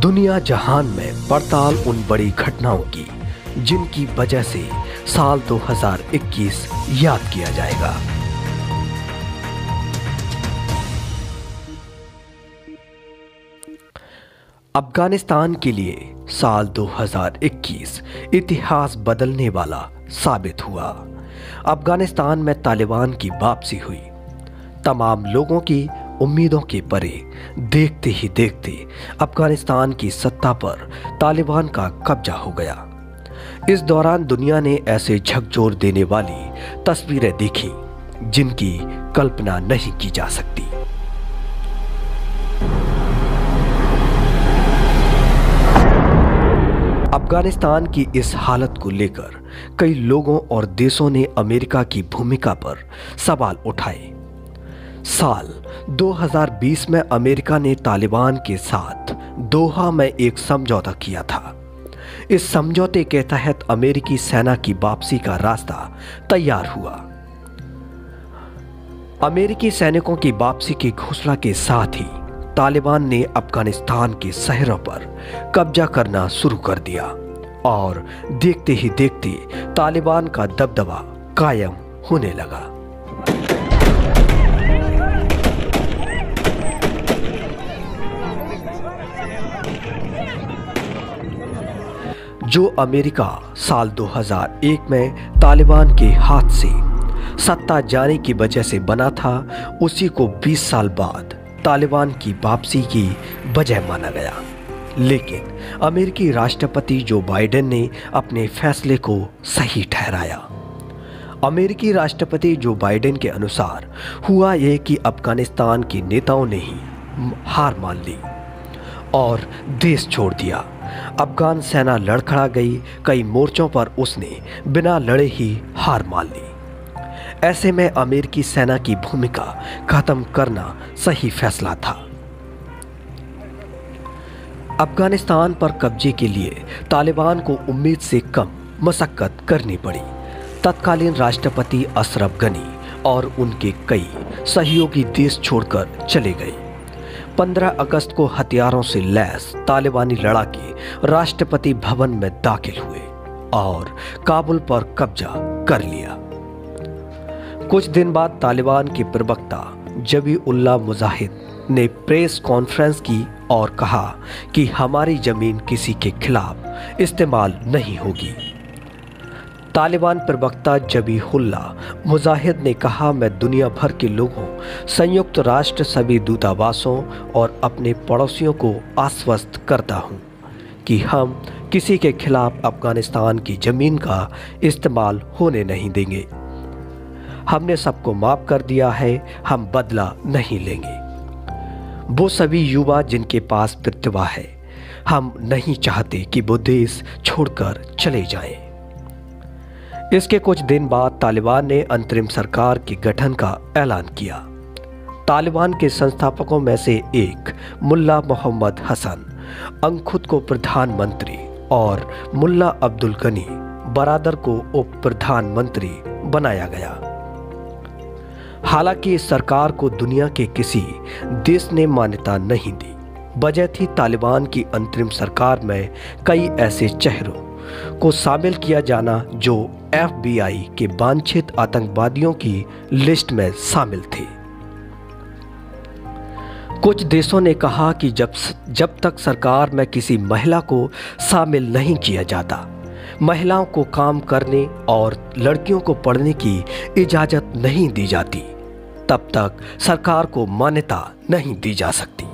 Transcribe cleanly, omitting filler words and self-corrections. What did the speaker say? दुनिया जहान में पड़ताल उन बड़ी घटनाओं की जिनकी वजह से साल 2021 याद किया जाएगा। अफगानिस्तान के लिए साल 2021 इतिहास बदलने वाला साबित हुआ। अफगानिस्तान में तालिबान की वापसी हुई। तमाम लोगों की उम्मीदों के परे देखते ही देखते अफगानिस्तान की सत्ता पर तालिबान का कब्जा हो गया। इस दौरान दुनिया ने ऐसे झकझोर देने वाली तस्वीरें देखी जिनकी कल्पना नहीं की जा सकती। अफगानिस्तान की इस हालत को लेकर कई लोगों और देशों ने अमेरिका की भूमिका पर सवाल उठाए। साल 2020 में अमेरिका ने तालिबान के साथ दोहा में एक समझौता किया था। इस समझौते के तहत अमेरिकी सेना की वापसी का रास्ता तैयार हुआ। अमेरिकी सैनिकों की वापसी की घोषणा के साथ ही तालिबान ने अफगानिस्तान के शहरों पर कब्जा करना शुरू कर दिया और देखते ही देखते तालिबान का दबदबा कायम होने लगा। जो अमेरिका साल 2001 में तालिबान के हाथ से सत्ता जाने की वजह से बना था, उसी को 20 साल बाद तालिबान की वापसी की वजह माना गया। लेकिन अमेरिकी राष्ट्रपति जो बाइडेन ने अपने फैसले को सही ठहराया। अमेरिकी राष्ट्रपति जो बाइडेन के अनुसार हुआ यह कि अफगानिस्तान के नेताओं ने ही हार मान ली और देश छोड़ दिया। अफगान सेना लड़खड़ा गई। कई मोर्चों पर उसने बिना लड़े ही हार मान ली। ऐसे में अमेरिकी सेना की भूमिका खत्म करना सही फैसला था। अफगानिस्तान पर कब्जे के लिए तालिबान को उम्मीद से कम मशक्कत करनी पड़ी। तत्कालीन राष्ट्रपति अशरफ गनी और उनके कई सहयोगी देश छोड़कर चले गए। 15 अगस्त को हथियारों से लैस तालिबानी लड़ाके राष्ट्रपति भवन में दाखिल हुए और काबुल पर कब्जा कर लिया। कुछ दिन बाद तालिबान के प्रवक्ता ज़बीहुल्लाह मुजाहिद ने प्रेस कॉन्फ्रेंस की और कहा कि हमारी ज़मीन किसी के खिलाफ इस्तेमाल नहीं होगी। तालिबान प्रवक्ता ज़बीहुल्लाह मुजाहिद ने कहा, मैं दुनिया भर के लोगों, संयुक्त राष्ट्र सभी दूतावासों और अपने पड़ोसियों को आश्वस्त करता हूँ कि हम किसी के खिलाफ अफगानिस्तान की ज़मीन का इस्तेमाल होने नहीं देंगे। हमने सबको माफ़ कर दिया है, हम बदला नहीं लेंगे। वो सभी युवा जिनके पास प्रतिभा है, हम नहीं चाहते कि वो देश छोड़कर चले जाएं। इसके कुछ दिन बाद तालिबान ने अंतरिम सरकार के गठन का ऐलान किया। तालिबान के संस्थापकों में से एक मुल्ला मोहम्मद हसन अंकुट को प्रधानमंत्री और मुल्ला अब्दुलगनी बरादर को उप प्रधानमंत्री बनाया गया। हालांकि इस सरकार को दुनिया के किसी देश ने मान्यता नहीं दी। वजह थी तालिबान की अंतरिम सरकार में कई ऐसे चेहरों को शामिल किया जाना जो एफबीआई के वांछित आतंकवादियों की लिस्ट में शामिल थे। कुछ देशों ने कहा कि जब तक सरकार में किसी महिला को शामिल नहीं किया जाता, महिलाओं को काम करने और लड़कियों को पढ़ने की इजाज़त नहीं दी जाती, तब तक सरकार को मान्यता नहीं दी जा सकती।